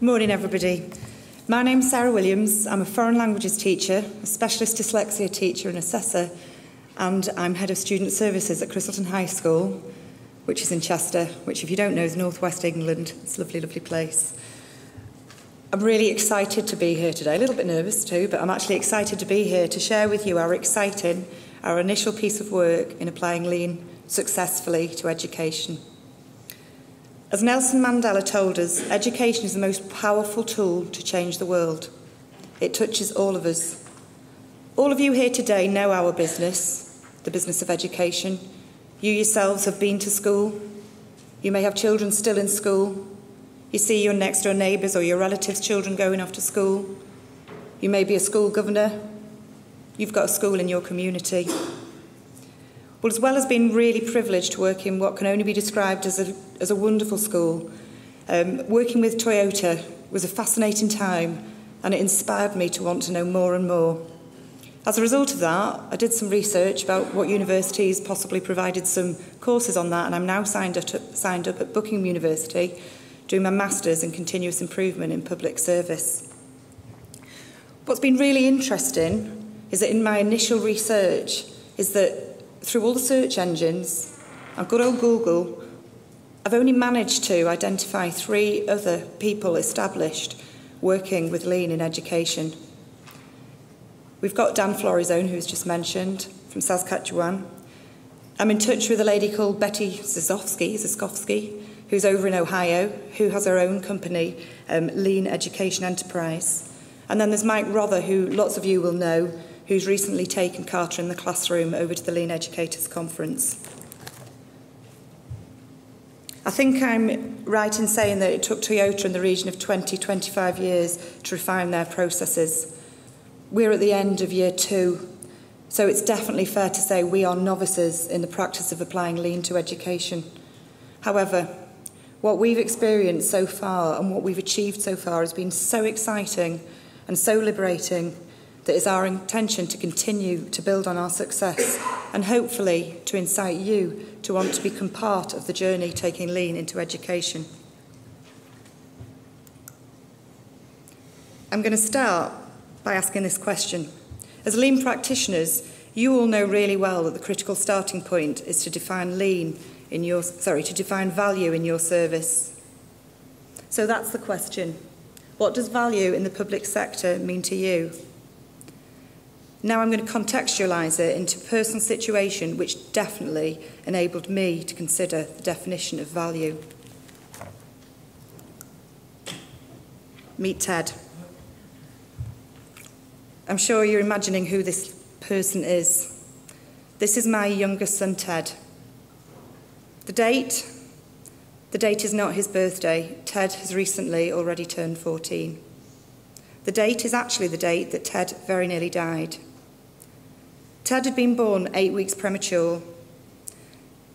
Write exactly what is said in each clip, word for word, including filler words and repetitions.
Good morning, everybody. My name's Sarah Williams. I'm a foreign languages teacher, a specialist dyslexia teacher and assessor, and I'm head of student services at Christleton High School, which is in Chester, which, if you don't know, is North West England. It's a lovely, lovely place. I'm really excited to be here today, a little bit nervous too, but I'm actually excited to be here to share with you our exciting, our initial piece of work in applying Lean successfully to education. As Nelson Mandela told us, education is the most powerful tool to change the world. It touches all of us. All of you here today know our business, the business of education. You yourselves have been to school. You may have children still in school. You see your next-door neighbours or your relatives' children going off to school. You may be a school governor. You've got a school in your community. Well, as well as being really privileged to work in what can only be described as a, as a wonderful school, um, working with Toyota was a fascinating time, and it inspired me to want to know more and more. As a result of that, I did some research about what universities possibly provided some courses on that, and I'm now signed up, signed up at Buckingham University, doing my Masters in Continuous Improvement in Public Service. What's been really interesting is that in my initial research is that through all the search engines and good old Google, I've only managed to identify three other people established working with Lean in education. We've got Dan Florizone, who's just mentioned, from Saskatchewan. I'm in touch with a lady called Betty Zaskowski, Zaskowski, who's over in Ohio, who has her own company, um, Lean Education Enterprise. And then there's Mike Rother, who lots of you will know, who's recently taken Carter in the Classroom over to the Lean Educators Conference. I think I'm right in saying that it took Toyota in the region of twenty, twenty-five years to refine their processes. We're at the end of year two, so it's definitely fair to say we are novices in the practice of applying Lean to education. However, what we've experienced so far and what we've achieved so far has been so exciting and so liberating that it's our intention to continue to build on our success and hopefully to incite you to want to become part of the journey taking Lean into education. I'm going to start by asking this question. As Lean practitioners, you all know really well that the critical starting point is to define Lean in your, sorry, to define value in your service. So that's the question. What does value in the public sector mean to you? Now I'm going to contextualise it into a personal situation which definitely enabled me to consider the definition of value. Meet Ted. I'm sure you're imagining who this person is. This is my youngest son, Ted. The date? The date is not his birthday. Ted has recently already turned fourteen. The date is actually the date that Ted very nearly died. Ted had been born eight weeks premature.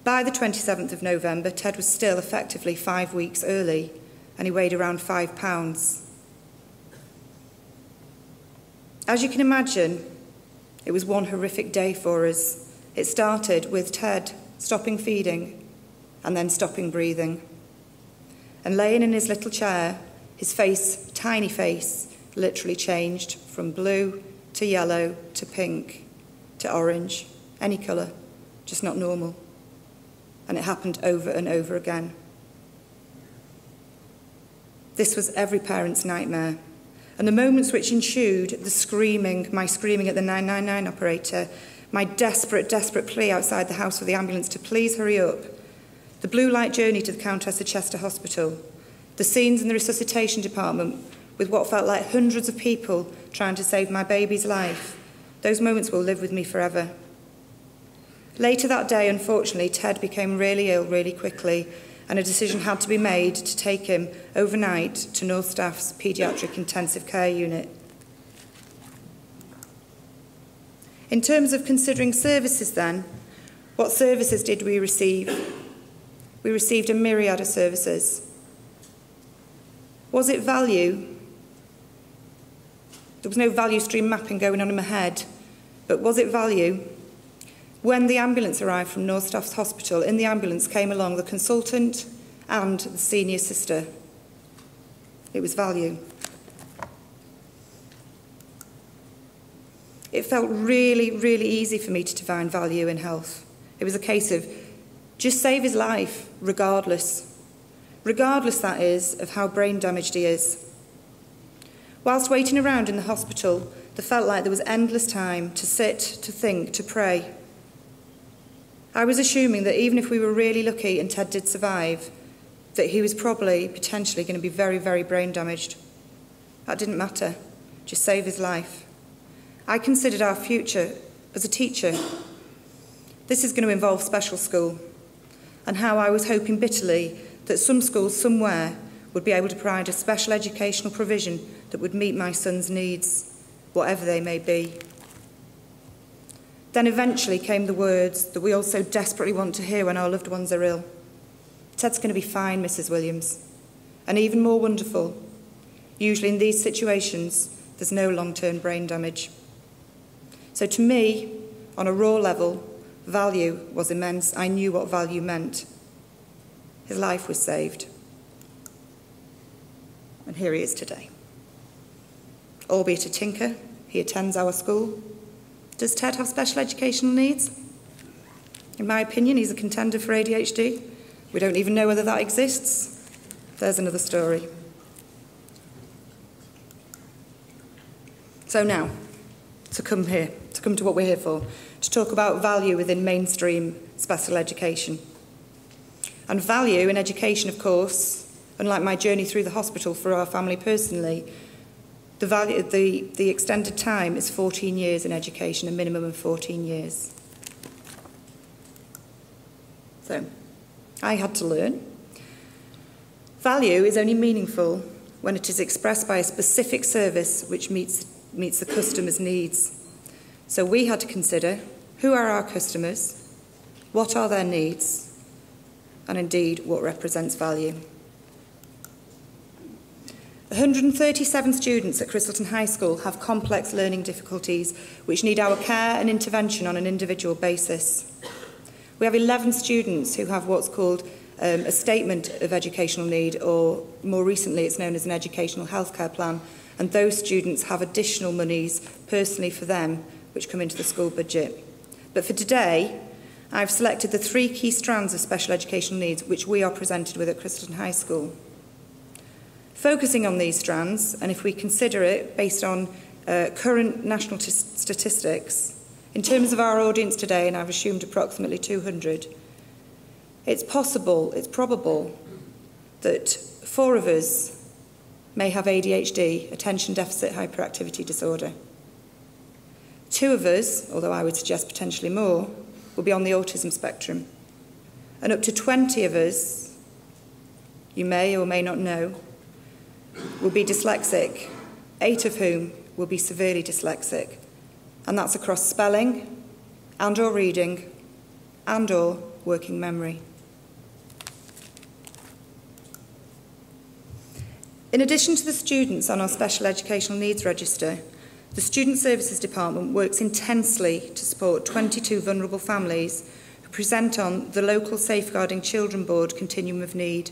By the twenty-seventh of November, Ted was still effectively five weeks early, and he weighed around five pounds. As you can imagine, it was one horrific day for us. It started with Ted stopping feeding and then stopping breathing. And laying in his little chair, his face, tiny face, literally changed from blue to yellow to pink to orange, any colour, just not normal. And it happened over and over again. This was every parent's nightmare. And the moments which ensued, the screaming, my screaming at the nine nine nine operator, my desperate, desperate plea outside the house for the ambulance to please hurry up, the blue light journey to the Countess of Chester Hospital, the scenes in the resuscitation department with what felt like hundreds of people trying to save my baby's life. Those moments will live with me forever. Later that day, unfortunately, Ted became really ill really quickly, and a decision had to be made to take him overnight to North Staff's Paediatric Intensive Care Unit. In terms of considering services then, what services did we receive? We received a myriad of services. Was it value? There was no value stream mapping going on in my head, but was it value? When the ambulance arrived from North Staff's Hospital, in the ambulance came along the consultant and the senior sister. It was value. It felt really, really easy for me to define value in health. It was a case of just save his life, regardless. Regardless, that is, of how brain damaged he is. Whilst waiting around in the hospital, there felt like there was endless time to sit, to think, to pray. I was assuming that even if we were really lucky and Ted did survive, that he was probably, potentially, going to be very, very brain damaged. That didn't matter. Just save his life. I considered our future as a teacher. This is going to involve special school, and how I was hoping bitterly that some school somewhere would be able to provide a special educational provision that would meet my son's needs, whatever they may be. Then eventually came the words that we all so desperately want to hear when our loved ones are ill. Ted's going to be fine, Missus Williams. And even more wonderful, usually in these situations, there's no long-term brain damage. So to me, on a raw level, value was immense. I knew what value meant. His life was saved. And here he is today. Albeit a tinker, he attends our school. Does Ted have special educational needs? In my opinion, he's a contender for A D H D. We don't even know whether that exists. There's another story. So now, to come here, to come to what we're here for, to talk about value within mainstream special education. And value in education, of course, unlike my journey through the hospital for our family personally, the, value, the, the extended time is fourteen years in education, a minimum of fourteen years. So, I had to learn. Value is only meaningful when it is expressed by a specific service which meets meets the customer's needs. So we had to consider who are our customers, what are their needs, and indeed what represents value. one hundred thirty-seven students at Christleton High School have complex learning difficulties which need our care and intervention on an individual basis. We have eleven students who have what's called um, a statement of educational need, or more recently it's known as an educational healthcare plan, and those students have additional monies personally for them which come into the school budget. But for today, I've selected the three key strands of special educational needs which we are presented with at Christleton High School. Focusing on these strands, and if we consider it based on uh, current national statistics, in terms of our audience today, and I've assumed approximately two hundred, it's possible, it's probable, that four of us may have A D H D, attention deficit hyperactivity disorder. Two of us, although I would suggest potentially more, will be on the autism spectrum. And up to twenty of us, you may or may not know, will be dyslexic, eight of whom will be severely dyslexic. And that's across spelling, and or reading, and or working memory. In addition to the students on our Special Educational Needs Register, the Student Services Department works intensely to support twenty-two vulnerable families who present on the local Safeguarding Children Board Continuum of Need.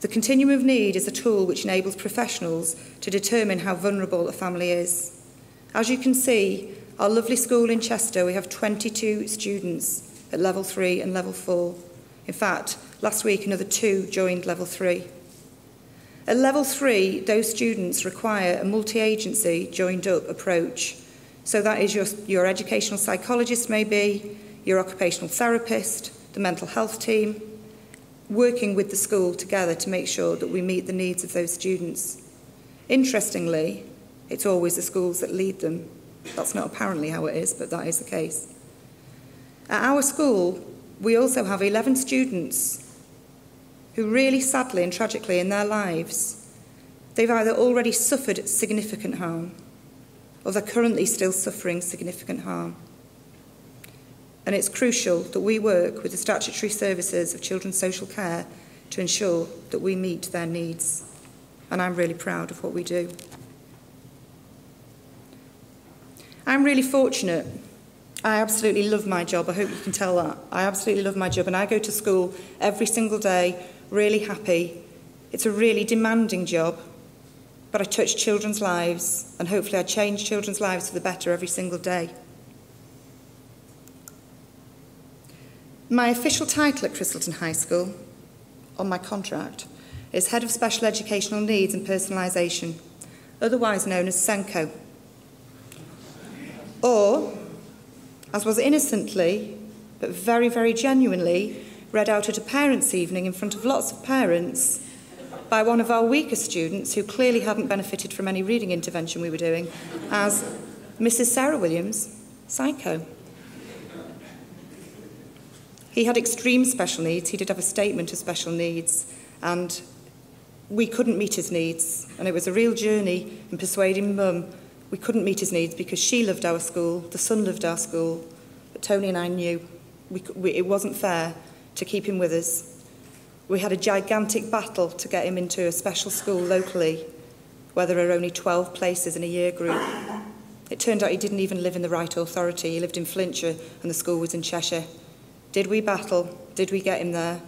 The Continuum of Need is a tool which enables professionals to determine how vulnerable a family is. As you can see, our lovely school in Chester, we have twenty-two students at Level three and Level four. In fact, last week another two joined Level three. At Level three, those students require a multi-agency, joined-up approach. So that is your, your educational psychologist maybe, your occupational therapist, the mental health team, working with the school together to make sure that we meet the needs of those students. Interestingly, it's always the schools that lead them. That's not apparently how it is, but that is the case. At our school, we also have eleven students who really sadly and tragically in their lives, they've either already suffered significant harm or they're currently still suffering significant harm. And it's crucial that we work with the statutory services of children's social care to ensure that we meet their needs. And I'm really proud of what we do. I'm really fortunate. I absolutely love my job. I hope you can tell that. I absolutely love my job, and I go to school every single day really happy. It's a really demanding job, but I touch children's lives, and hopefully I change children's lives for the better every single day. My official title at Christleton High School, on my contract, is Head of Special Educational Needs and Personalisation, otherwise known as SENCO. Or, as was innocently, but very, very genuinely, read out at a parents' evening in front of lots of parents by one of our weaker students who clearly hadn't benefited from any reading intervention we were doing, as Missus Sarah Williams, psycho. He had extreme special needs. He did have a statement of special needs, and we couldn't meet his needs. And it was a real journey in persuading Mum we couldn't meet his needs because she loved our school, the son loved our school, but Tony and I knew we, we, it wasn't fair to keep him with us. We had a gigantic battle to get him into a special school locally where there are only twelve places in a year group. It turned out he didn't even live in the right authority. He lived in Flintshire and the school was in Cheshire. Did we battle? Did we get him there?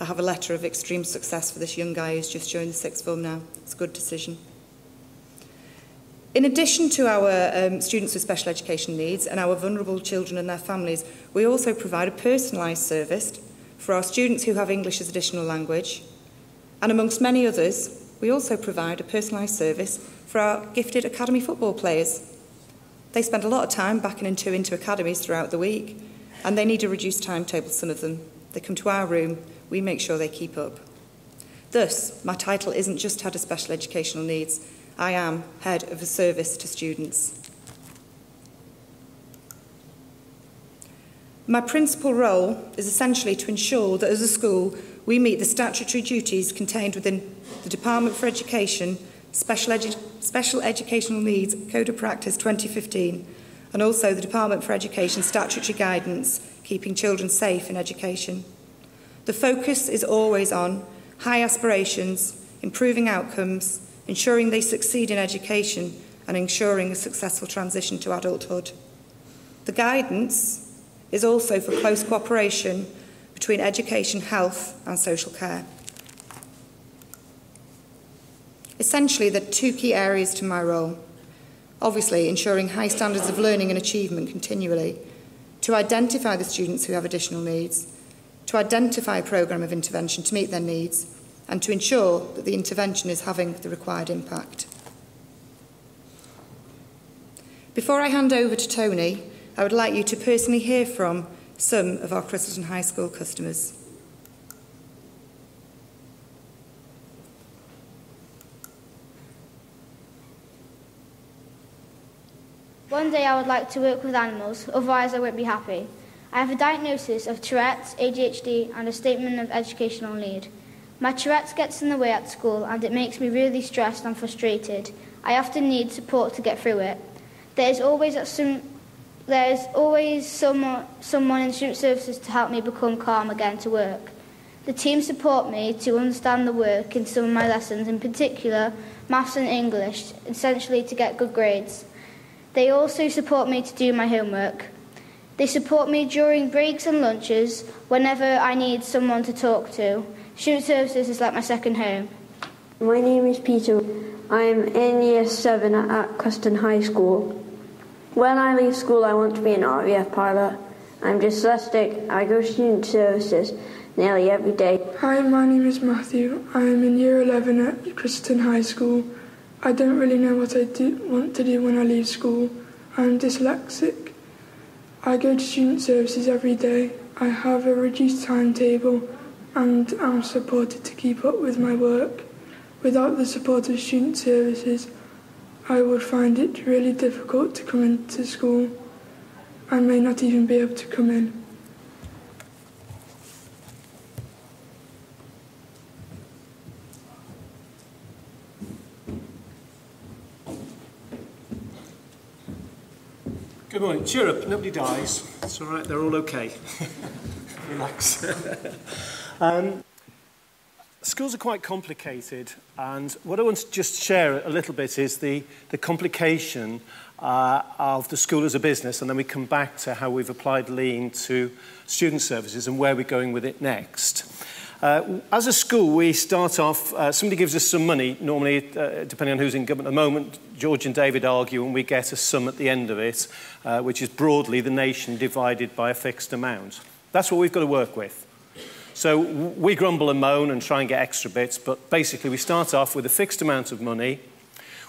I have a letter of extreme success for this young guy who's just joined the sixth form now. It's a good decision. In addition to our um, students with special education needs and our vulnerable children and their families, we also provide a personalised service for our students who have English as additional language. And amongst many others, we also provide a personalised service for our gifted academy football players. They spend a lot of time backing and two into academies throughout the week, and they need a reduced timetable, some of them. They come to our room, we make sure they keep up. Thus, my title isn't just Head of Special Educational Needs, I am Head of a Service to Students. My principal role is essentially to ensure that as a school we meet the statutory duties contained within the Department for Education, Special, Edu Special Educational Needs Code of Practice twenty fifteen, and also the Department for Education statutory guidance, Keeping Children Safe in Education. The focus is always on high aspirations, improving outcomes, ensuring they succeed in education, and ensuring a successful transition to adulthood. The guidance is also for close cooperation between education, health and social care. Essentially, there are two key areas to my role. Obviously, ensuring high standards of learning and achievement continually, to identify the students who have additional needs, to identify a programme of intervention to meet their needs, and to ensure that the intervention is having the required impact. Before I hand over to Tony, I would like you to personally hear from some of our Christleton High School customers. One day I would like to work with animals, otherwise I won't be happy. I have a diagnosis of Tourette's, A D H D and a statement of educational need. My Tourette's gets in the way at school and it makes me really stressed and frustrated. I often need support to get through it. There is always some There is always someone, someone in student services to help me become calm again to work. The team support me to understand the work in some of my lessons, in particular maths and English, essentially to get good grades. They also support me to do my homework. They support me during breaks and lunches whenever I need someone to talk to. Student services is like my second home. My name is Peter. I am in year seven at Christleton High School. When I leave school, I want to be an R A F pilot. I'm dyslexic. I go to student services nearly every day. Hi, my name is Matthew. I am in year eleven at Christleton High School. I don't really know what I do, want to do when I leave school. I'm dyslexic. I go to student services every day. I have a reduced timetable and I'm supported to keep up with my work. Without the support of student services, I would find it really difficult to come into school. I may not even be able to come in. Good morning. Cheer up, nobody dies. It's all right, they're all okay. Relax. um, Schools are quite complicated, and what I want to just share a little bit is the, the complication uh, of the school as a business, and then we come back to how we've applied Lean to student services and where we're going with it next. Uh, as a school, we start off, uh, somebody gives us some money, normally, uh, depending on who's in government at the moment. George and David argue, and we get a sum at the end of it, uh, which is broadly the nation divided by a fixed amount. That's what we've got to work with. So we grumble and moan and try and get extra bits, but basically we start off with a fixed amount of money.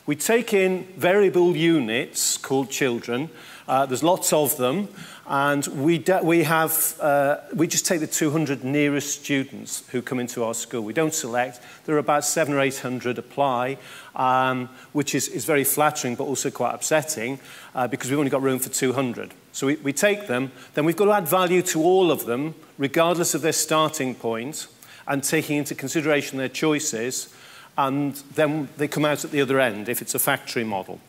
We take in variable units called children. Uh, there's lots of them, and we, we, have, uh, we just take the two hundred nearest students who come into our school. We don't select. There are about seven hundred or eight hundred apply, um, which is, is very flattering but also quite upsetting uh, because we've only got room for two hundred. So we, we take them. Then we've got to add value to all of them, regardless of their starting point, and taking into consideration their choices, and then they come out at the other end if it's a factory model.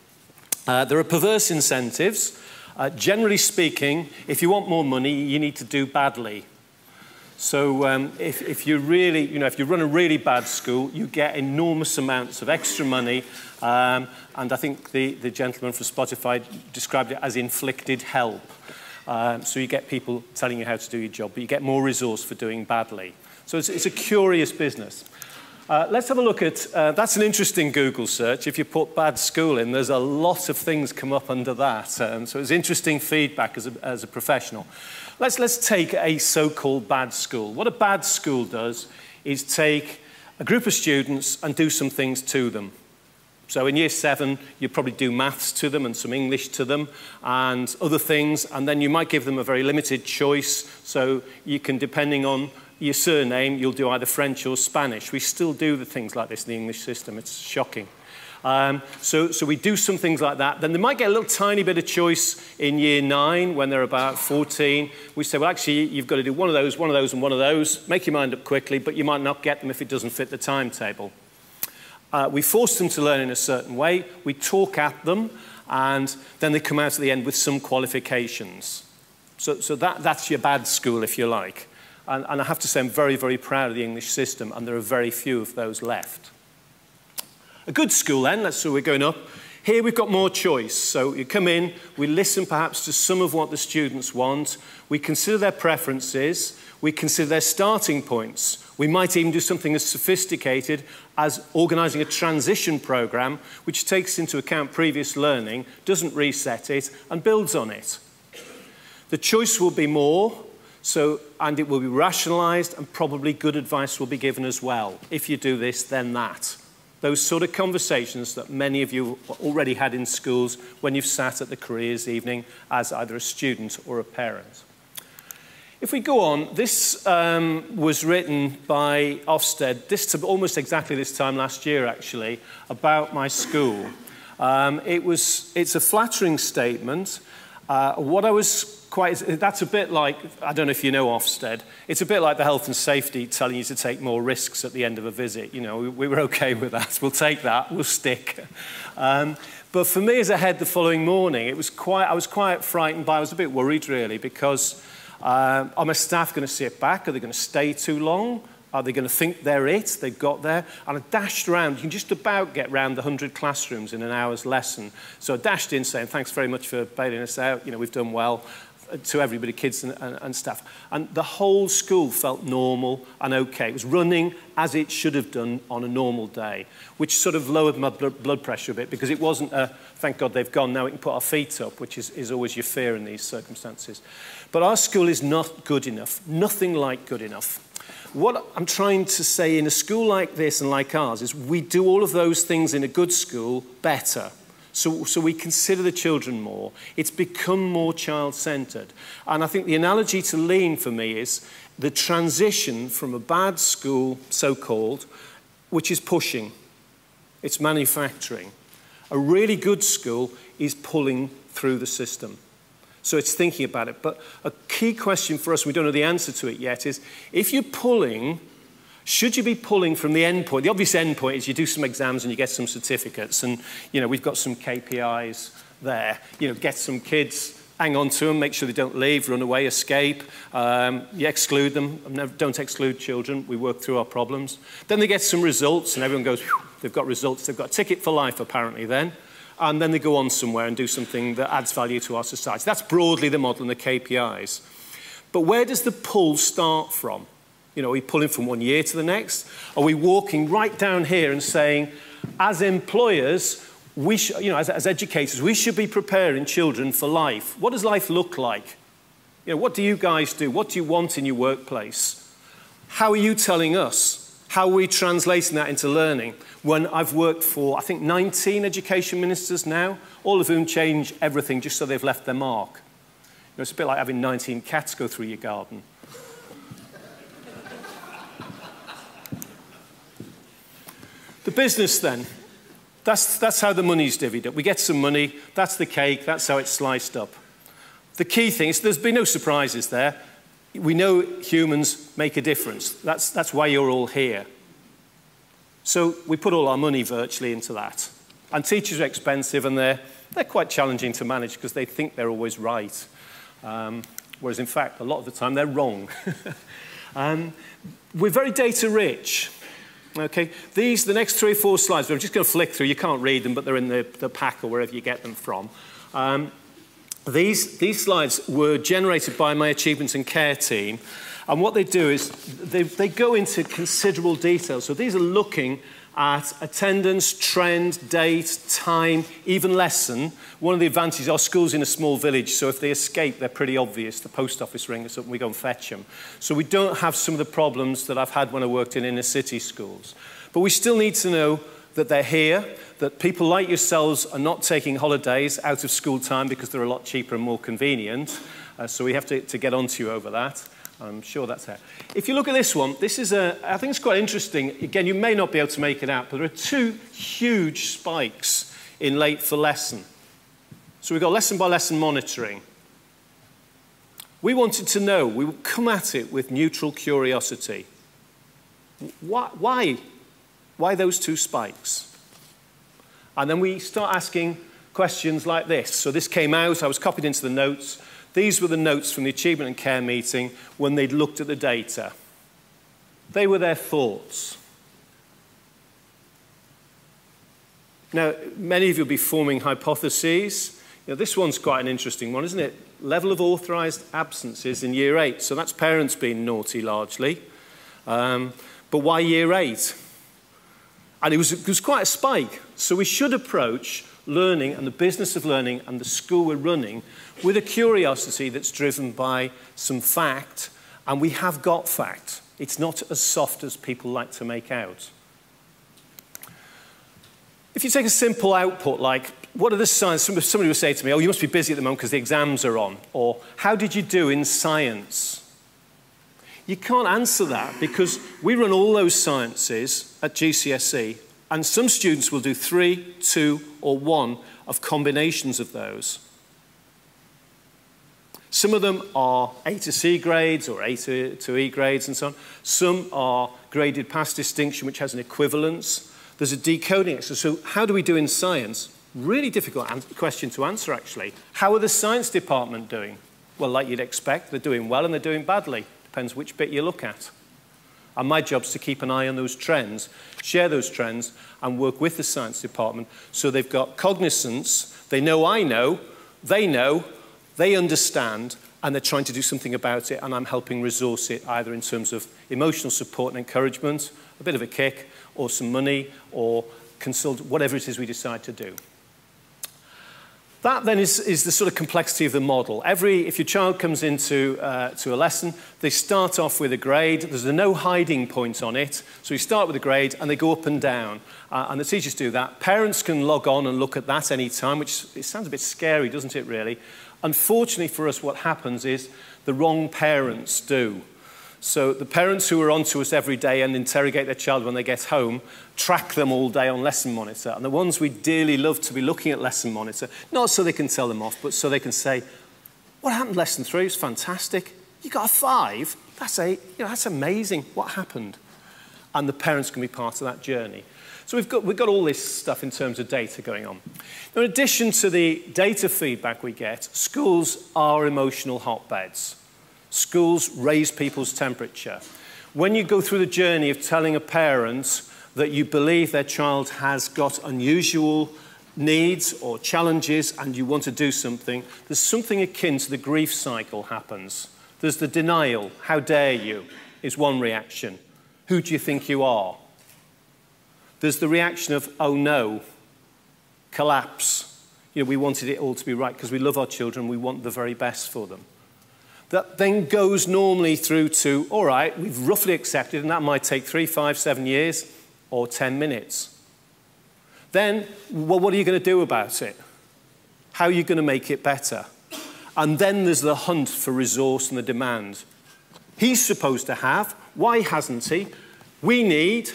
Uh, there are perverse incentives. Uh, generally speaking, if you want more money, you need to do badly. So um, if, if you really, you know, if you run a really bad school, you get enormous amounts of extra money. Um, and I think the, the gentleman from Spotify described it as inflicted help. Um, so you get people telling you how to do your job, but you get more resource for doing badly. So it's, it's a curious business. Uh, let's have a look at, uh, that's an interesting Google search. If you put bad school in, there's a lot of things come up under that. Um, so it's interesting feedback as a, as a professional. Let's, let's take a so-called bad school. What a bad school does is take a group of students and do some things to them. So in year seven, you probably do maths to them and some English to them and other things, and then you might give them a very limited choice. So you can, depending on your surname, you'll do either French or Spanish. We still do the things like this in the English system. It's shocking. Um, so, so we do some things like that. Then they might get a little tiny bit of choice in year nine when they're about fourteen. We say, well, actually, you've got to do one of those, one of those, and one of those. Make your mind up quickly, but you might not get them if it doesn't fit the timetable. Uh, we force them to learn in a certain way. We talk at them, and then they come out at the end with some qualifications. So, so that, that's your bad school, if you like. And, and I have to say I'm very, very proud of the English system, and there are very few of those left. A good school then, let's see, we're going up. Here we've got more choice. So you come in, we listen perhaps to some of what the students want. We consider their preferences. We consider their starting points. We might even do something as sophisticated as organising a transition programme, which takes into account previous learning, doesn't reset it, and builds on it. The choice will be more. So, and it will be rationalised, and probably good advice will be given as well. If you do this, then that. Those sort of conversations that many of you already had in schools when you've sat at the careers evening as either a student or a parent. If we go on, this um, was written by Ofsted this, almost exactly this time last year, actually, about my school. Um, it was, it's a flattering statement. Uh, what I was... Quite, that's a bit like, I don't know if you know Ofsted, it's a bit like the health and safety telling you to take more risks at the end of a visit. You know, we, we were okay with that, we'll take that, we'll stick. Um, but for me as a head the following morning, it was quite, I was quite frightened by, I was a bit worried really, because um, are my staff going to sit back? Are they going to stay too long? Are they going to think they're it? They've got there. And I dashed around. You can just about get round the one hundred classrooms in an hour's lesson. So I dashed in saying, thanks very much for bailing us out. You know, we've done well. To everybody, kids and, and, and staff. And the whole school felt normal and okay. It was running as it should have done on a normal day, which sort of lowered my bl blood pressure a bit, because it wasn't a, thank God they've gone, now we can put our feet up, which is, is always your fear in these circumstances. But our school is not good enough, nothing like good enough. What I'm trying to say in a school like this and like ours is we do all of those things in a good school better. So, so we consider the children more. It's become more child-centred. And I think the analogy to Lean for me is the transition from a bad school, so-called, which is pushing. It's manufacturing. A really good school is pulling through the system. So it's thinking about it. But a key question for us, we don't know the answer to it yet, is if you're pulling... Should you be pulling from the end point? The obvious end point is you do some exams and you get some certificates, and you know, we've got some K P Is there. You know, get some kids, hang on to them, make sure they don't leave, run away, escape. Um, you exclude them. Never, don't exclude children. We work through our problems. Then they get some results, and everyone goes, whew, they've got results. They've got a ticket for life, apparently, then. And then they go on somewhere and do something that adds value to our society. That's broadly the model and the K P Is. But where does the pull start from? You know, are we pulling from one year to the next? Are we walking right down here and saying, as employers, we sh you know, as, as educators, we should be preparing children for life. What does life look like? You know, what do you guys do? What do you want in your workplace? How are you telling us? How are we translating that into learning? When I've worked for, I think, nineteen education ministers now, all of whom change everything just so they've left their mark. You know, it's a bit like having nineteen cats go through your garden. The business, then. That's, that's how the money's divvied up. We get some money, that's the cake, that's how it's sliced up. The key thing is there's been no surprises there. We know humans make a difference. That's, that's why you're all here. So we put all our money virtually into that. And teachers are expensive, and they're, they're quite challenging to manage because they think they're always right. Um, whereas, in fact, a lot of the time, they're wrong. um, we're very data-rich. Okay, these, the next three or four slides, we're just going to flick through. You can't read them, but they're in the, the pack or wherever you get them from. Um, These, these slides were generated by my Achievements and Care team, and what they do is they, they go into considerable detail. So these are looking at attendance, trend, date, time, even lesson. One of the advantages, our school's in a small village, so if they escape, they're pretty obvious. The post office rings us up and we go and fetch them. So we don't have some of the problems that I've had when I worked in inner city schools. But we still need to know that they're here, that people like yourselves are not taking holidays out of school time because they're a lot cheaper and more convenient. Uh, so we have to, to get onto you over that. I'm sure that's it. If you look at this one, this is a, I think it's quite interesting. Again, you may not be able to make it out, but there are two huge spikes in late for lesson. So we've got lesson by lesson monitoring. We wanted to know, we would come at it with neutral curiosity. Why? Why? Why those two spikes? And then we start asking questions like this. So this came out, I was copied into the notes. These were the notes from the Achievement and Care meeting when they'd looked at the data. They were their thoughts. Now, many of you will be forming hypotheses. You know, this one's quite an interesting one, isn't it? Level of authorised absences in year eight. So that's parents being naughty, largely. Um, but why year eight? And it was, it was quite a spike. So we should approach learning and the business of learning and the school we're running with a curiosity that's driven by some fact. And we have got fact. It's not as soft as people like to make out. If you take a simple output like, what are the signs? Somebody would say to me, oh, you must be busy at the moment because the exams are on. Or, how did you do in science? You can't answer that because we run all those sciences at G C S E, and some students will do three, two, or one of combinations of those. Some of them are A to C grades or A to, to E grades and so on. Some are graded past distinction, which has an equivalence. There's a decoding exercise. So how do we do in science? Really difficult question to answer, actually. How are the science department doing? Well, like you'd expect, they're doing well and they're doing badly. Depends which bit you look at. And my job's to keep an eye on those trends, share those trends, and work with the science department so they've got cognizance, they know I know, they know, they understand, and they're trying to do something about it, and I'm helping resource it either in terms of emotional support and encouragement, a bit of a kick, or some money, or consult, whatever it is we decide to do. That, then, is, is the sort of complexity of the model. Every, if your child comes into uh, to a lesson, they start off with a grade. There's a no hiding point on it. So you start with a grade, and they go up and down. Uh, and the teachers do that. Parents can log on and look at that any time, which it sounds a bit scary, doesn't it, really? Unfortunately for us, what happens is the wrong parents do. So the parents who are on to us every day and interrogate their child when they get home track them all day on Lesson Monitor. And the ones we dearly love to be looking at Lesson Monitor, not so they can tell them off, but so they can say, what happened lesson three? It was fantastic. You got a five? That's eight. You know, that's amazing. What happened? And the parents can be part of that journey. So we've got, we've got all this stuff in terms of data going on. Now, in addition to the data feedback we get, schools are emotional hotbeds. Schools raise people's temperature. When you go through the journey of telling a parent that you believe their child has got unusual needs or challenges and you want to do something, there's something akin to the grief cycle happens. There's the denial, how dare you? is one reaction. Who do you think you are? There's the reaction of, oh no, collapse. You know, we wanted it all to be right because we love our children, we want the very best for them. That then goes normally through to, all right, we've roughly accepted, and that might take three, five, seven years, or ten minutes. Then, well, what are you going to do about it? How are you going to make it better? And then there's the hunt for resource and the demand. He's supposed to have, why hasn't he? We need,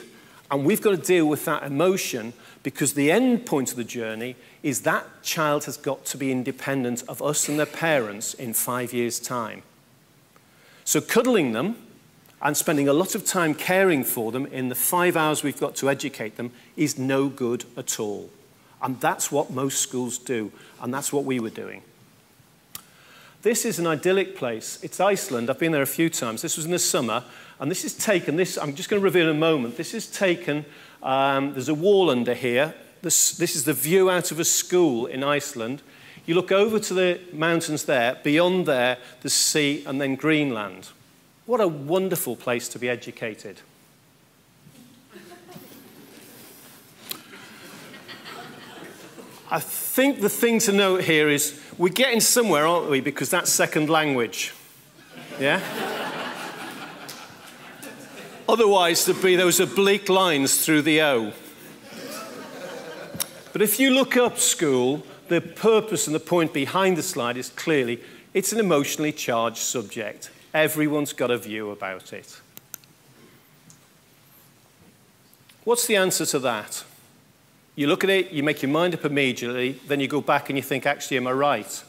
and we've got to deal with that emotion, because the end point of the journey is that child has got to be independent of us and their parents in five years' time. So cuddling them and spending a lot of time caring for them in the five hours we've got to educate them is no good at all. And that's what most schools do, and that's what we were doing. This is an idyllic place. It's Iceland. I've been there a few times. This was in the summer, and this is taken, this, I'm just going to reveal in a moment, this is taken, um, there's a wall under here. This, this is the view out of a school in Iceland. You look over to the mountains there, beyond there, the sea, and then Greenland. What a wonderful place to be educated. I think the thing to note here is we're getting somewhere, aren't we? Because that's second language. Yeah? Otherwise, there'd be those oblique lines through the O. But if you look up school, the purpose and the point behind the slide is clearly it's an emotionally charged subject. Everyone's got a view about it. What's the answer to that? You look at it, you make your mind up immediately, then you go back and you think, actually, am I right?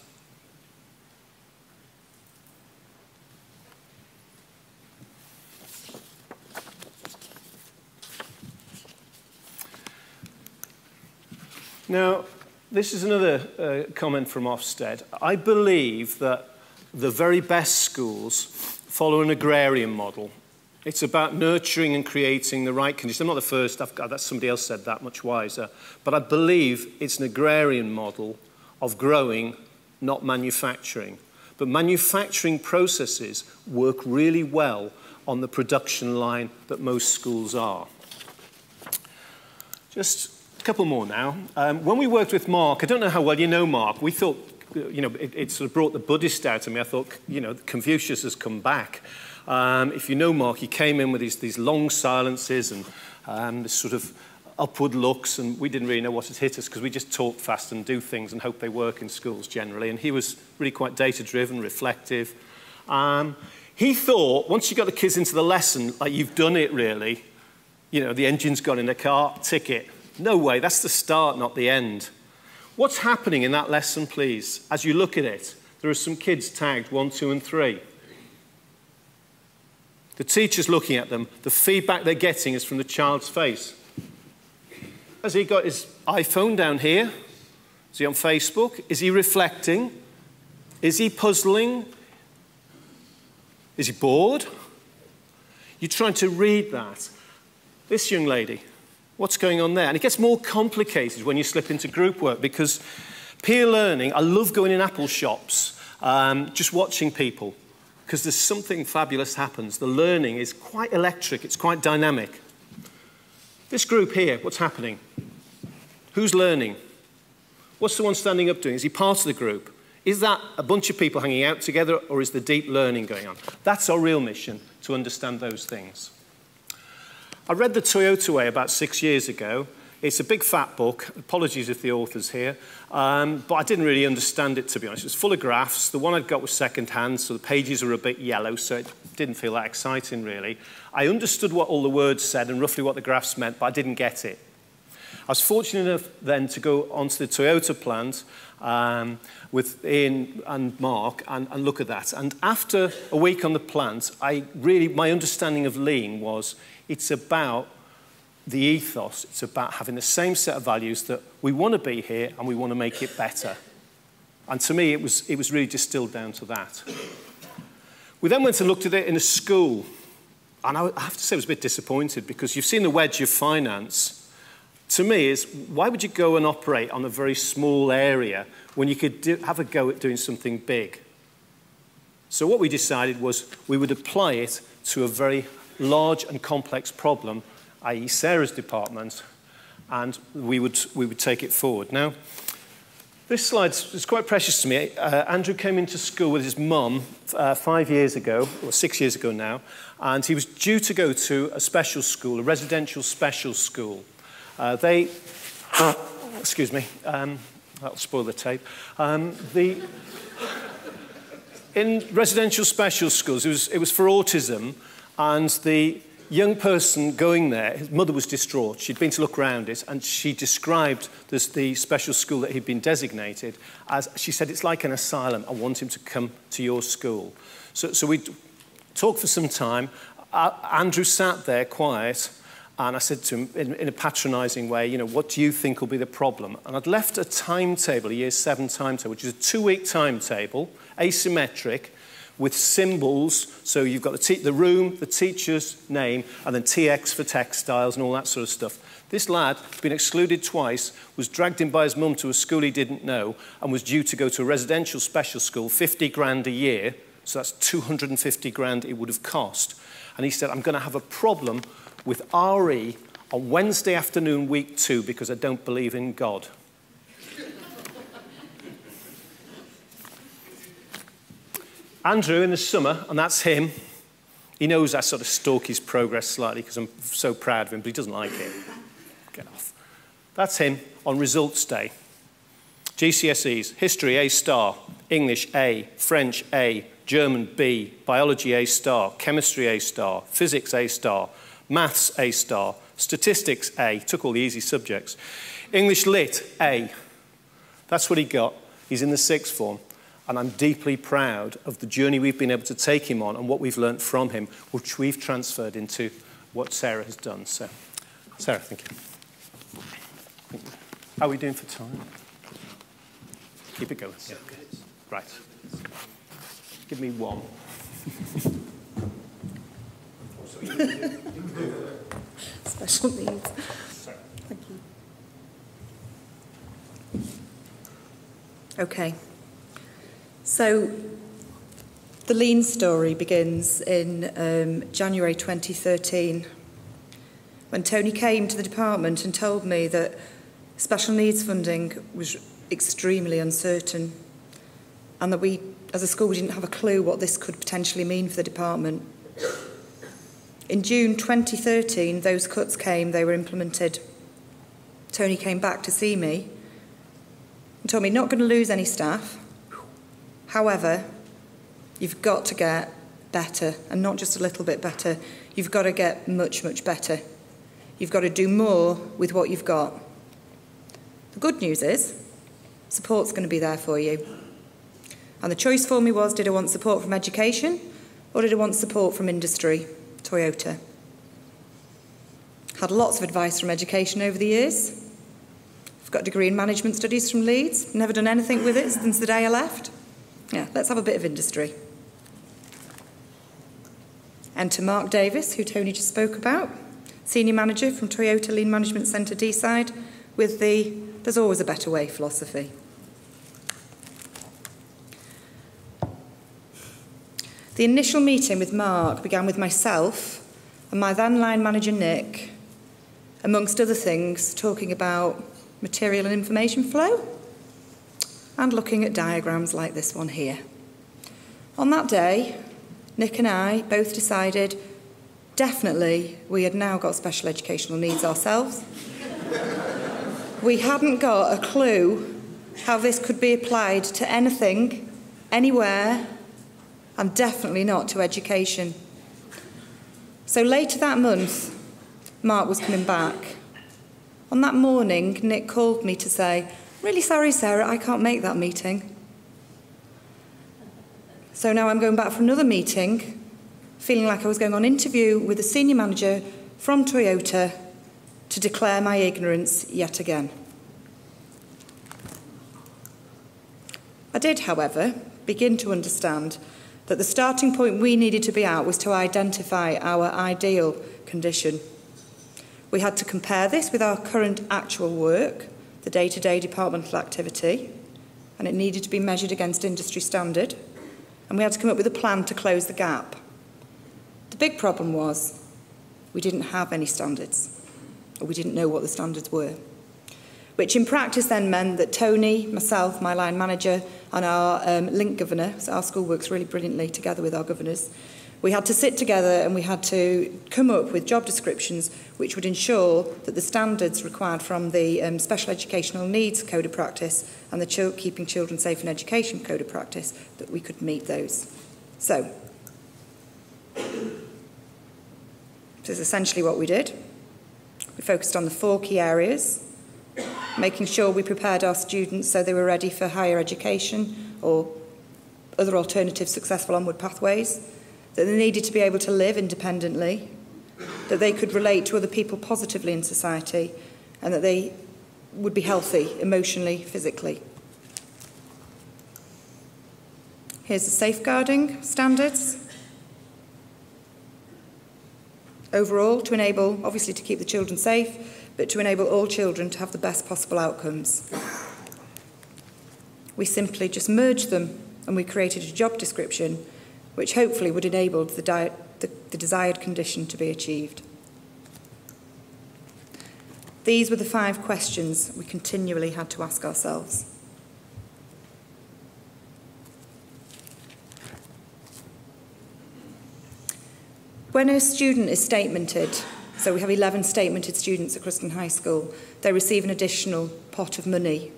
Now, this is another uh, comment from Ofsted. I believe that the very best schools follow an agrarian model. It's about nurturing and creating the right conditions. I'm not the first, I've got, that's somebody else said that, much wiser. But I believe it's an agrarian model of growing, not manufacturing. But manufacturing processes work really well on the production line that most schools are. Just a couple more now. Um, when we worked with Mark, I don't know how well you know Mark, we thought, you know, it, it sort of brought the Buddhist out of me. I thought, you know, Confucius has come back. Um, if you know Mark, he came in with these, these long silences and um, this sort of upward looks, and we didn't really know what had hit us because we just talk fast and do things and hope they work in schools generally. And he was really quite data-driven, reflective. Um, he thought, once you got the kids into the lesson, like, you've done it really. You know, the engine's gone in the car, ticket. No way, that's the start, not the end. What's happening in that lesson, please? As you look at it, there are some kids tagged one, two, and three. The teacher's looking at them. The feedback they're getting is from the child's face. Has he got his iPhone down here? Is he on Facebook? Is he reflecting? Is he puzzling? Is he bored? You're trying to read that. This young lady, what's going on there? And it gets more complicated when you slip into group work, because peer learning, I love going in Apple shops, um, just watching people, because there's something fabulous happens. The learning is quite electric, it's quite dynamic. This group here, what's happening? Who's learning? What's the one standing up doing? Is he part of the group? Is that a bunch of people hanging out together, or is the deep learning going on? That's our real mission, to understand those things. I read The Toyota Way about six years ago. It's a big fat book, apologies if the author's here, um, but I didn't really understand it, to be honest. It was full of graphs. The one I'd got was secondhand, so the pages were a bit yellow, so it didn't feel that exciting, really. I understood what all the words said and roughly what the graphs meant, but I didn't get it. I was fortunate enough then to go onto the Toyota plant um, with Ian and Mark and, and look at that. And after a week on the plant, I really, my understanding of Lean was, it's about the ethos. It's about having the same set of values that we want to be here and we want to make it better. And to me, it was, it was really distilled down to that. We then went and looked at it in a school. And I have to say I was a bit disappointed, because you've seen the wedge of finance. To me, is why would you go and operate on a very small area when you could do, have a go at doing something big? So what we decided was we would apply it to a very large and complex problem, that is Sarah's department, and we would, we would take it forward. Now, this slide is quite precious to me. Uh, Andrew came into school with his mum uh, five years ago, or six years ago now, and he was due to go to a special school, a residential special school. Uh, they, excuse me, um, that'll spoil the tape. Um, the, in residential special schools, it was, it was for autism, and the young person going there, his mother was distraught. She'd been to look around it, and she described this, the special school that he'd been designated as, she said, it's like an asylum. I want him to come to your school. So, so we talked for some time. Uh, Andrew sat there quiet, and I said to him in, in a patronising way, you know, what do you think will be the problem? And I'd left a timetable, a year seven timetable, which is a two-week timetable, asymmetric, with symbols, so you've got the, te the room, the teacher's name, and then T X for textiles and all that sort of stuff. This lad had been excluded twice, was dragged in by his mum to a school he didn't know, and was due to go to a residential special school, fifty grand a year, so that's two hundred fifty grand it would have cost. And he said, I'm going to have a problem with R E on Wednesday afternoon, week two, because I don't believe in God. Andrew, in the summer, and that's him, he knows I sort of stalk his progress slightly because I'm so proud of him, but he doesn't like it. Get off. That's him on results day. G C S Es, history A star, English A, French A, German B, biology A star, chemistry A star, physics A star, maths A star, statistics A, took all the easy subjects. English lit A. That's what he got. He's in the sixth form. And I'm deeply proud of the journey we've been able to take him on and what we've learnt from him, which we've transferred into what Sarah has done. So, Sarah, thank you. How are we doing for time? Keep it going. Yeah. Right. Give me one. Special needs. Thank you. Okay. So, the Lean story begins in um, January twenty thirteen, when Tony came to the department and told me that special needs funding was extremely uncertain and that we, as a school, we didn't have a clue what this could potentially mean for the department. In June twenty thirteen, those cuts came, they were implemented. Tony came back to see me and told me, not going to lose any staff. However, you've got to get better, and not just a little bit better. You've got to get much, much better. You've got to do more with what you've got. The good news is, support's going to be there for you. And the choice for me was, did I want support from education, or did I want support from industry, Toyota? Had lots of advice from education over the years. I've got a degree in management studies from Leeds. Never done anything with it since the day I left. Yeah, let's have a bit of industry. And to Mark Davis, who Tony just spoke about, senior manager from Toyota Lean Management Centre Deeside, with the there's always a better way philosophy. The initial meeting with Mark began with myself and my then line manager Nick, amongst other things, talking about material and information flow, and looking at diagrams like this one here. On that day, Nick and I both decided, definitely, we had now got special educational needs ourselves. We hadn't got a clue how this could be applied to anything, anywhere, and definitely not to education. So later that month, Mark was coming back. On that morning, Nick called me to say, really sorry, Sarah, I can't make that meeting. So now I'm going back for another meeting, feeling like I was going on interview with a senior manager from Toyota to declare my ignorance yet again. I did, however, begin to understand that the starting point we needed to be at was to identify our ideal condition. We had to compare this with our current actual work, the day-to-day departmental activity, and it needed to be measured against industry standard, and we had to come up with a plan to close the gap. The big problem was we didn't have any standards, or we didn't know what the standards were, which in practice then meant that Tony, myself, my line manager, and our um, link governor, so our school works really brilliantly together with our governors, we had to sit together and we had to come up with job descriptions which would ensure that the standards required from the um, Special Educational Needs Code of Practice and the Ch- Keeping Children Safe in Education Code of Practice, that we could meet those. So, this is essentially what we did. We focused on the four key areas, making sure we prepared our students so they were ready for higher education or other alternative successful onward pathways, that they needed to be able to live independently, that they could relate to other people positively in society, and that they would be healthy emotionally, physically. Here's the safeguarding standards. Overall, to enable, obviously to keep the children safe, but to enable all children to have the best possible outcomes. We simply just merged them and we created a job description which hopefully would enable the, di the, the desired condition to be achieved. These were the five questions we continually had to ask ourselves. When a student is statemented, so we have eleven statemented students at Christleton High School, they receive an additional pot of money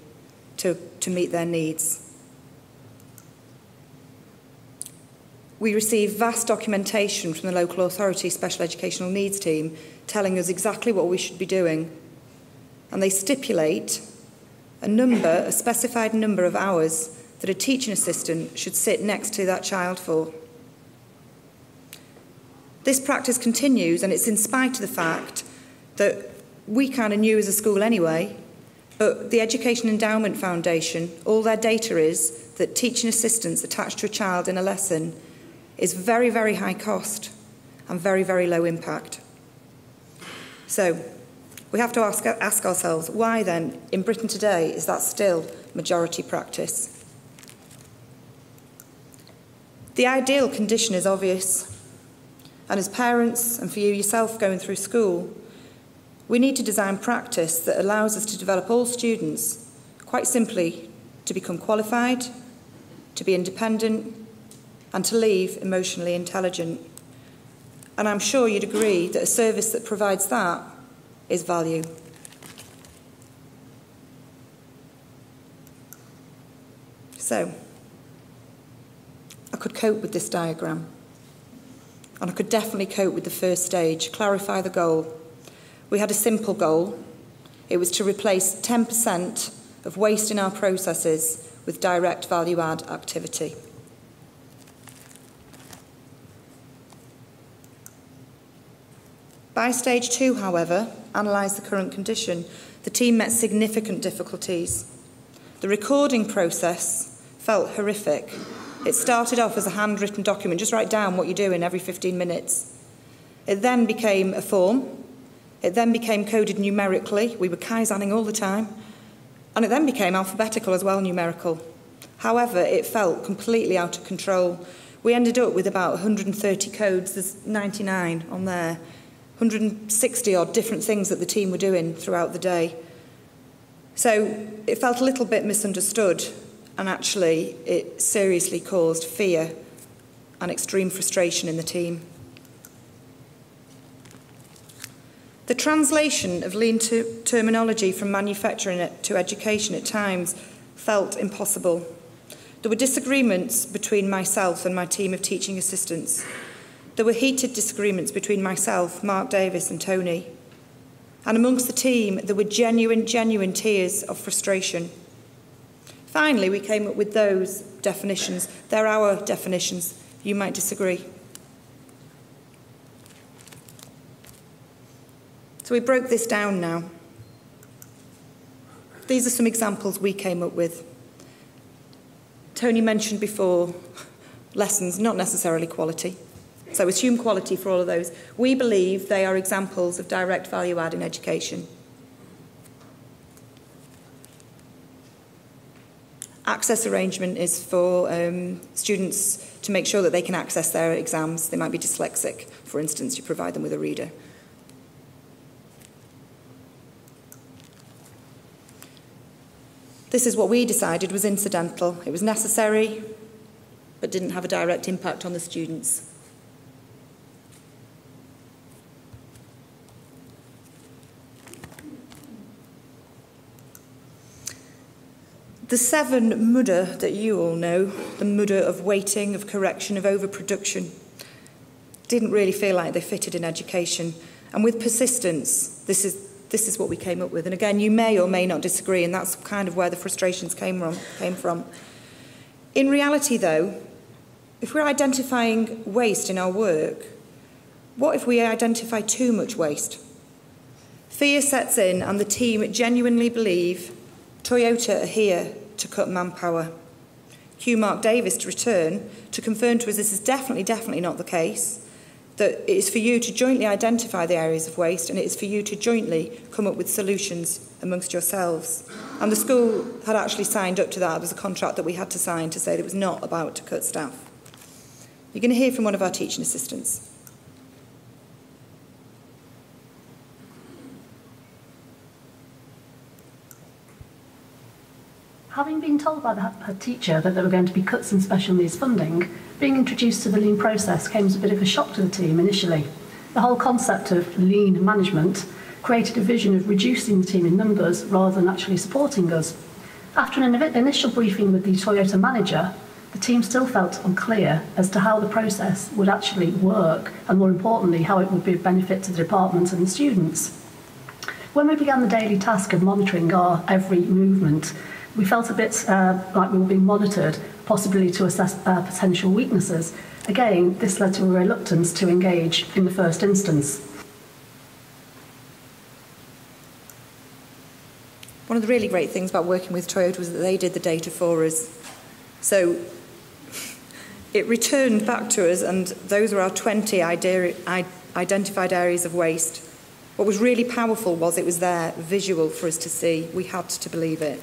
to, to meet their needs. We receive vast documentation from the local authority special educational needs team telling us exactly what we should be doing. And they stipulate a number, a specified number of hours that a teaching assistant should sit next to that child for. This practice continues, and it's in spite of the fact that we kind of knew as a school anyway, but the Education Endowment Foundation, all their data is that teaching assistants attached to a child in a lesson is very, very high cost and very, very low impact. So we have to ask, ask ourselves, why then, in Britain today, is that still majority practice? The ideal condition is obvious. And as parents, and for you yourself going through school, we need to design practice that allows us to develop all students, quite simply, to become qualified, to be independent, and to leave emotionally intelligent. And I'm sure you'd agree that a service that provides that is value. So, I could cope with this diagram. And I could definitely cope with the first stage, clarify the goal. We had a simple goal. It was to replace ten percent of waste in our processes with direct value-add activity. By stage two, however, analyse the current condition, the team met significant difficulties. The recording process felt horrific. It started off as a handwritten document, just write down what you're doing every fifteen minutes. It then became a form. It then became coded numerically. We were kaizening all the time. And it then became alphabetical as well, numerical. However, it felt completely out of control. We ended up with about one hundred and thirty codes. There's ninety-nine on there. one hundred and sixty odd different things that the team were doing throughout the day. So it felt a little bit misunderstood, and actually it seriously caused fear and extreme frustration in the team. The translation of lean terminology from manufacturing to education at times felt impossible. There were disagreements between myself and my team of teaching assistants. There were heated disagreements between myself, Mark Davis and Tony. And amongst the team, there were genuine, genuine tears of frustration. Finally, we came up with those definitions. They're our definitions. You might disagree. So we broke this down now. These are some examples we came up with. Tony mentioned before, lessons, not necessarily quality. So assume quality for all of those. We believe they are examples of direct value add in education. Access arrangement is for um, students to make sure that they can access their exams. They might be dyslexic, for instance, you provide them with a reader. This is what we decided was incidental. It was necessary, but didn't have a direct impact on the students. The seven mudder that you all know, the mudder of waiting, of correction, of overproduction, didn't really feel like they fitted in education. And with persistence, this is, this is what we came up with. And again, you may or may not disagree, and that's kind of where the frustrations came from. Came from. In reality, though, if we're identifying waste in our work, what if we identify too much waste? Fear sets in, and the team genuinely believe Toyota are here to cut manpower. Cue Mark Davis to return to confirm to us this is definitely, definitely not the case, that it is for you to jointly identify the areas of waste and it is for you to jointly come up with solutions amongst yourselves. And the school had actually signed up to that. There was a contract that we had to sign to say that it was not about to cut staff. You're going to hear from one of our teaching assistants. Having been told by the head teacher that there were going to be cuts in special needs funding, being introduced to the lean process came as a bit of a shock to the team initially. The whole concept of lean management created a vision of reducing the team in numbers rather than actually supporting us. After an initial briefing with the Toyota manager, the team still felt unclear as to how the process would actually work and, more importantly, how it would be a benefit to the department and the students. When we began the daily task of monitoring our every movement, we felt a bit uh, like we were being monitored, possibly to assess uh, potential weaknesses. Again, this led to a reluctance to engage in the first instance. One of the really great things about working with Toyota was that they did the data for us. So it returned back to us, and those were our twenty identified areas of waste. What was really powerful was it was there, visual for us to see. We had to believe it.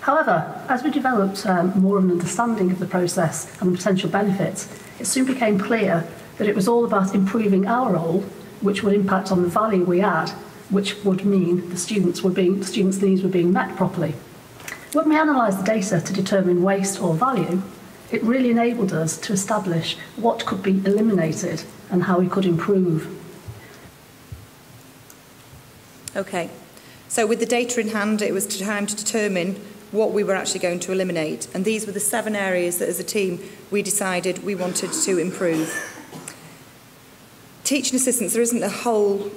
However, as we developed um, more of an understanding of the process and the potential benefits, it soon became clear that it was all about improving our role, which would impact on the value we add, which would mean the students were being, the students' needs were being met properly. When we analysed the data to determine waste or value, it really enabled us to establish what could be eliminated and how we could improve. Okay, so with the data in hand, it was time to determine what we were actually going to eliminate. And these were the seven areas that as a team we decided we wanted to improve. Teaching assistants, there isn't a whole, um,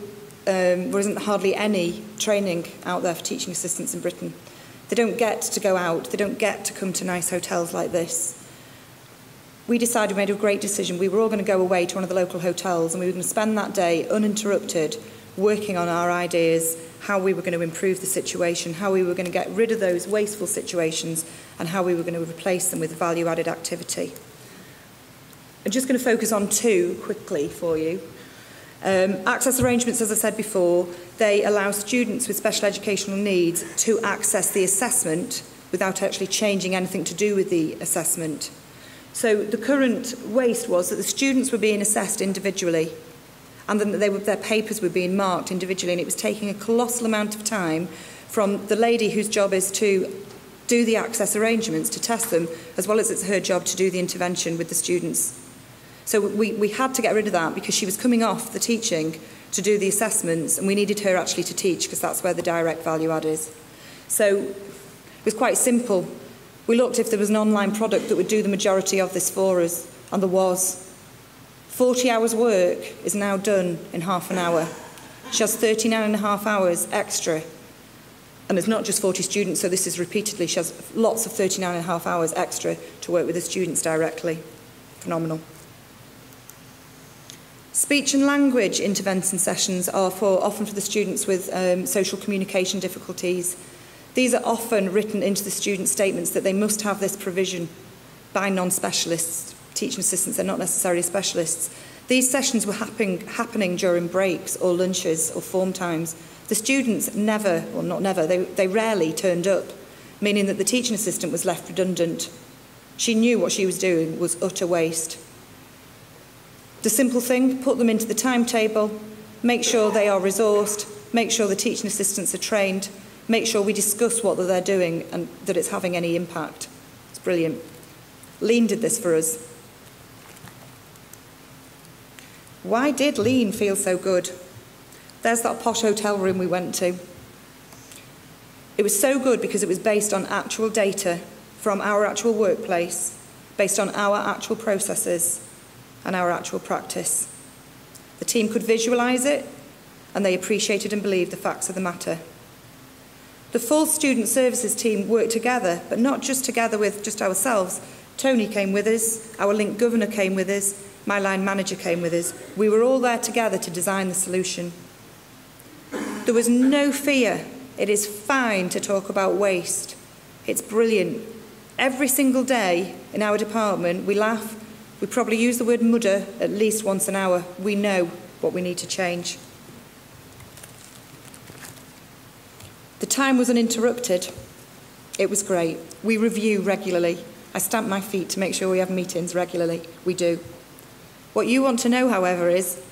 there isn't hardly any training out there for teaching assistants in Britain. They don't get to go out, they don't get to come to nice hotels like this. We decided, we made a great decision, we were all going to go away to one of the local hotels and we were going to spend that day uninterrupted working on our ideas, how we were going to improve the situation, how we were going to get rid of those wasteful situations, and how we were going to replace them with value-added activity. I'm just going to focus on two quickly for you. Um, access arrangements, as I said before, they allow students with special educational needs to access the assessment without actually changing anything to do with the assessment. So the current waste was that the students were being assessed individually, and then they were, their papers were being marked individually, and it was taking a colossal amount of time from the lady whose job is to do the access arrangements, to test them, as well as it's her job to do the intervention with the students. So we, we had to get rid of that because she was coming off the teaching to do the assessments, and we needed her actually to teach because that's where the direct value add is. So it was quite simple. We looked if there was an online product that would do the majority of this for us, and there was. forty hours work is now done in half an hour. She has thirty-nine and a half hours extra. And there's not just forty students, so this is repeatedly. She has lots of thirty-nine and a half hours extra to work with the students directly. Phenomenal. Speech and language intervention sessions are for, often for the students with um, social communication difficulties. These are often written into the student statements that they must have this provision by non-specialists. Teaching assistants, they're not necessarily specialists. These sessions were happen happening during breaks or lunches or form times. The students never, well not never, they, they rarely turned up, meaning that the teaching assistant was left redundant. She knew what she was doing was utter waste. The simple thing, put them into the timetable, make sure they are resourced, make sure the teaching assistants are trained, make sure we discuss what they're doing and that it's having any impact. It's brilliant. Lean did this for us. Why did Lean feel so good? There's that posh hotel room we went to. It was so good because it was based on actual data from our actual workplace, based on our actual processes and our actual practice. The team could visualise it, and they appreciated and believed the facts of the matter. The full student services team worked together, but not just together with just ourselves. Tony came with us, our link governor came with us, my line manager came with us. We were all there together to design the solution. There was no fear. It is fine to talk about waste. It's brilliant. Every single day in our department, we laugh. We probably use the word mudder at least once an hour. We know what we need to change. The time was uninterrupted. It was great. We review regularly. I stamp my feet to make sure we have meetings regularly. We do. What you want to know, however, is,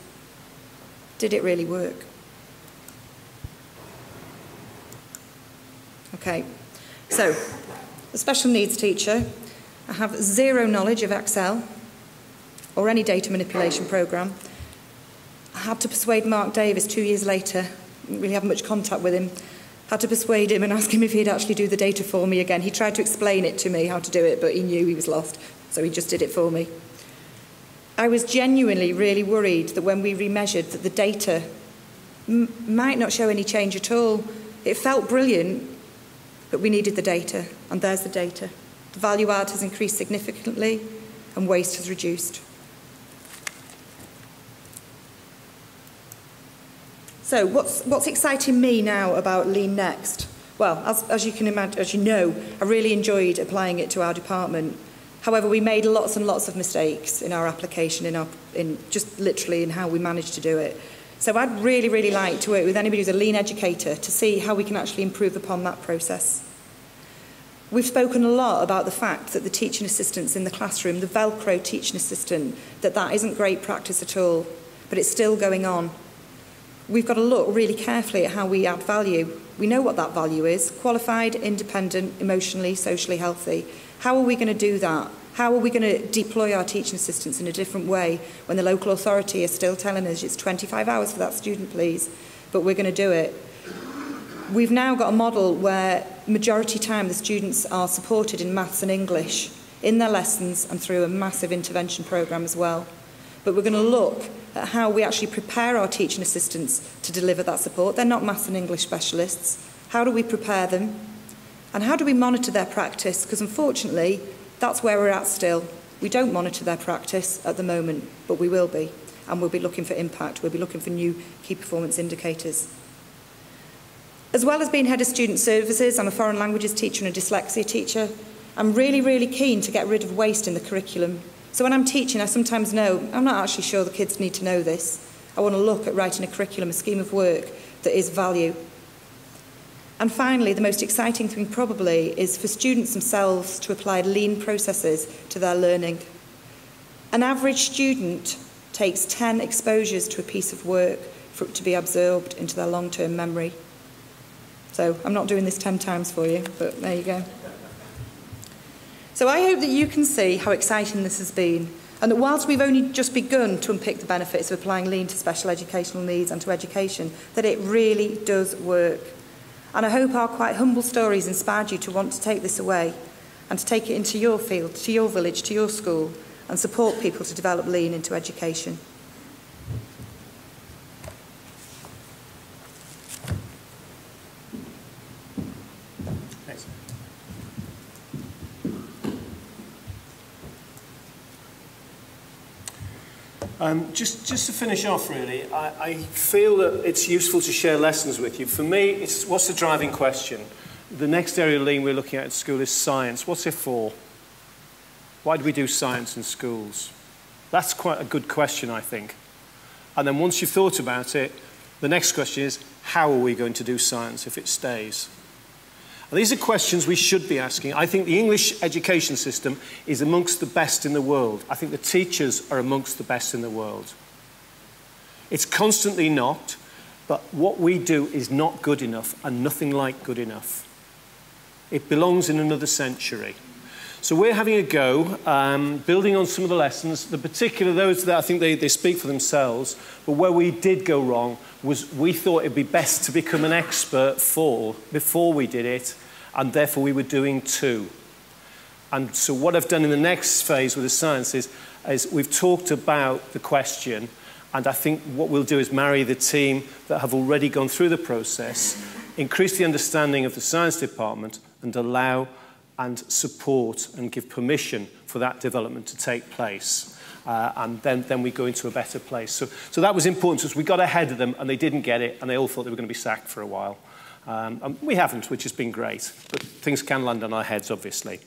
did it really work? Okay, so a special needs teacher. I have zero knowledge of Excel or any data manipulation programme. I had to persuade Mark Davis two years later. I didn't really have much contact with him. Had to persuade him and ask him if he'd actually do the data for me again. He tried to explain it to me how to do it, but he knew he was lost, so he just did it for me. I was genuinely really worried that when we remeasured that the data m might not show any change at all. It felt brilliant, but we needed the data, and there's the data. The value add has increased significantly, and waste has reduced. So what's, what's exciting me now about Lean Next? Well, as, as you can imagine, as you know, I really enjoyed applying it to our department. However, we made lots and lots of mistakes in our application, in, our, in just literally in how we managed to do it. So I'd really, really like to work with anybody who's a Lean educator to see how we can actually improve upon that process. We've spoken a lot about the fact that the teaching assistants in the classroom, the Velcro teaching assistant, that that isn't great practice at all, but it's still going on. We've got to look really carefully at how we add value. We know what that value is: qualified, independent, emotionally, socially healthy. How are we going to do that? How are we going to deploy our teaching assistants in a different way when the local authority is still telling us it's twenty-five hours for that student, please, but we're going to do it? We've now got a model where majority time the students are supported in maths and English in their lessons and through a massive intervention programme as well. But we're going to look at how we actually prepare our teaching assistants to deliver that support. They're not maths and English specialists. How do we prepare them? And how do we monitor their practice? Because unfortunately, that's where we're at still. We don't monitor their practice at the moment, but we will be. And we'll be looking for impact. We'll be looking for new key performance indicators. As well as being head of student services, I'm a foreign languages teacher and a dyslexia teacher. I'm really, really keen to get rid of waste in the curriculum. So when I'm teaching, I sometimes know, I'm not actually sure the kids need to know this. I want to look at writing a curriculum, a scheme of work that is value. And finally, the most exciting thing probably is for students themselves to apply lean processes to their learning. An average student takes ten exposures to a piece of work for it to be absorbed into their long-term memory. So I'm not doing this ten times for you, but there you go. So I hope that you can see how exciting this has been, and that whilst we've only just begun to unpick the benefits of applying Lean to special educational needs and to education, that it really does work. And I hope our quite humble stories inspired you to want to take this away and to take it into your field, to your village, to your school, and support people to develop Lean into education. Um, just, just to finish off, really, I, I feel that it's useful to share lessons with you. For me, it's what's the driving question? The next area of Lean we're looking at at school is science. What's it for? Why do we do science in schools? That's quite a good question, I think. And then once you've thought about it, the next question is, how are we going to do science if it stays? And these are questions we should be asking. I think the English education system is amongst the best in the world. I think the teachers are amongst the best in the world. It's constantly knocked, but what we do is not good enough and nothing like good enough. It belongs in another century. So we're having a go, um, building on some of the lessons, the particular those that I think they, they speak for themselves, but where we did go wrong was we thought it'd be best to become an expert for, before we did it, and therefore we were doing too. And so what I've done in the next phase with the sciences is we've talked about the question, and I think what we'll do is marry the team that have already gone through the process, increase the understanding of the science department, and allow and support and give permission for that development to take place. Uh, and then, then we go into a better place. So, so that was important to us. We got ahead of them and they didn't get it and they all thought they were going to be sacked for a while. Um, and we haven't, which has been great. But things can land on our heads, obviously.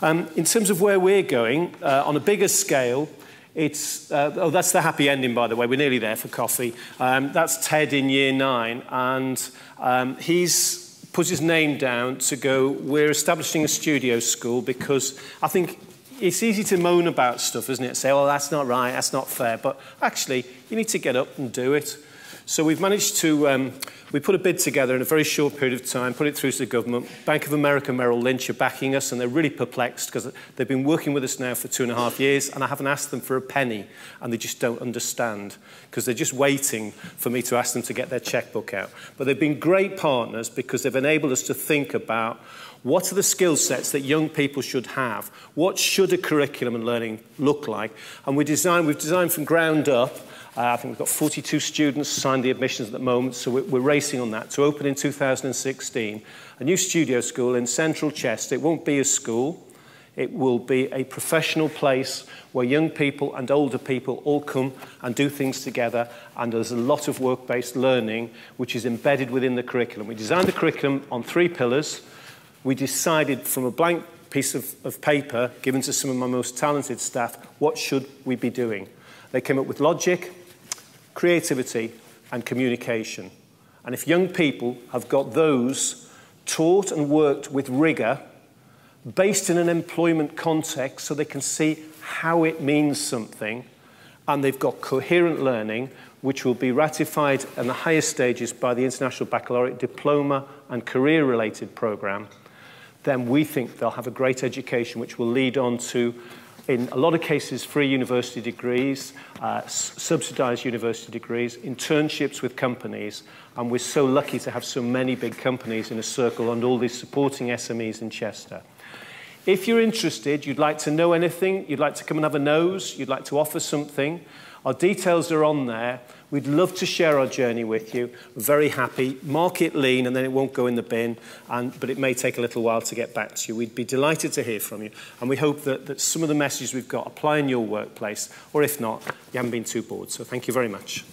Um, in terms of where we're going, uh, on a bigger scale, it's... Uh, oh, that's the happy ending, by the way. We're nearly there for coffee. Um, that's Ted in year nine. And um, he's... put his name down to go, we're establishing a studio school because I think it's easy to moan about stuff, isn't it? Say, oh, that's not right, that's not fair. But actually, you need to get up and do it. So we've managed to, um, we put a bid together in a very short period of time, put it through to the government. Bank of America, Merrill Lynch are backing us and they're really perplexed because they've been working with us now for two and a half years and I haven't asked them for a penny and they just don't understand because they're just waiting for me to ask them to get their checkbook out. But they've been great partners because they've enabled us to think about what are the skill sets that young people should have? What should a curriculum and learning look like? And we design, we've designed from ground up. Uh, I think we've got forty-two students signed the admissions at the moment, so we're, we're racing on that. To open in two thousand sixteen, a new studio school in central Chester. It won't be a school. It will be a professional place where young people and older people all come and do things together, and there's a lot of work-based learning which is embedded within the curriculum. We designed the curriculum on three pillars. We decided from a blank piece of, of paper given to some of my most talented staff, what should we be doing? They came up with logic, creativity and communication. And if young people have got those taught and worked with rigour, based in an employment context so they can see how it means something, and they've got coherent learning, which will be ratified in the highest stages by the International Baccalaureate Diploma and Career-related programme, then we think they'll have a great education which will lead on to, in a lot of cases, free university degrees, uh, subsidised university degrees, internships with companies, and we're so lucky to have so many big companies in a circle and all these supporting S M Es in Chester. If you're interested, you'd like to know anything, you'd like to come and have a nose, you'd like to offer something, our details are on there. We'd love to share our journey with you. We're very happy. Mark it lean and then it won't go in the bin, and, but it may take a little while to get back to you. We'd be delighted to hear from you, and we hope that, that some of the messages we've got apply in your workplace, or if not, you haven't been too bored. So thank you very much.